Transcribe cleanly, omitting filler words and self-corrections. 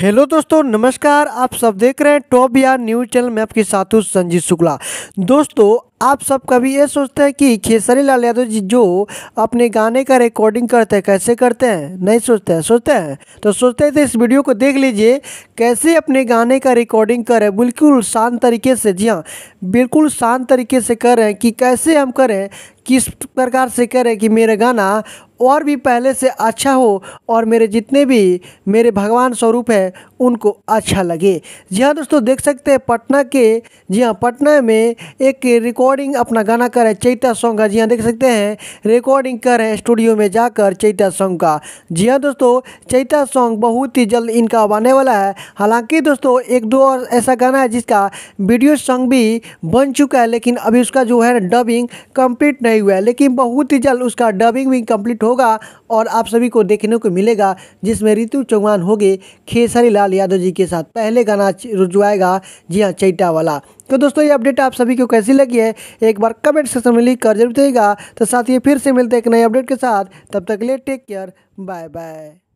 Hello दोस्तों, नमस्कार। आप सब देख रहे हैं टॉप बिहार न्यूज चैनल में आपके साथ हूँ संजीव शुक्ला। दोस्तों, आप सब कभी ये सोचते हैं कि खेसरी लाल यादव जी जो अपने गाने का रिकॉर्डिंग करते हैं कैसे करते हैं? नहीं सोचते हैं, सोचते हैं तो सोचते हैं तो इस वीडियो को देख लीजिए कैसे अपने गाने का रिकॉर्डिंग करें बिल्कुल शांत तरीके से। जी हाँ, बिल्कुल शांत तरीके से कर रहे हैं कि कैसे हम करें, किस प्रकार से करें कि मेरा गाना और भी पहले से अच्छा हो और मेरे जितने भी मेरे भगवान स्वरूप हैं उनको अच्छा लगे। जी हाँ दोस्तों, देख सकते हैं पटना के, जी हाँ पटना में एक रिकॉर्डिंग अपना गाना कर रहे चैता सॉन्ग का। जी हाँ देख सकते हैं रिकॉर्डिंग कर रहे हैं स्टूडियो में जाकर चैता सॉन्ग का। जी हाँ दोस्तों, चैता सॉन्ग बहुत ही जल्द इनका आने वाला है। हालांकि दोस्तों एक दो और ऐसा गाना है जिसका वीडियो सॉन्ग भी बन चुका है, लेकिन अभी उसका जो है डबिंग कम्प्लीट नहीं हुआ है, लेकिन बहुत ही जल्द उसका डबिंग भी कम्प्लीट होगा और आप सभी को देखने को मिलेगा, जिसमें रितु चौहान होगी खेसरी लाल यादव जी के साथ। पहले गाना रुजवाएगा, जी हाँ चैटा वाला। तो दोस्तों ये अपडेट आप सभी को कैसी लगी है एक बार कमेंट सेक्शन में लिख कर जरूर बताइएगा। तो साथ ही फिर से मिलते हैं एक नए अपडेट के साथ, तब तक के लिए टेक केयर, बाय बाय।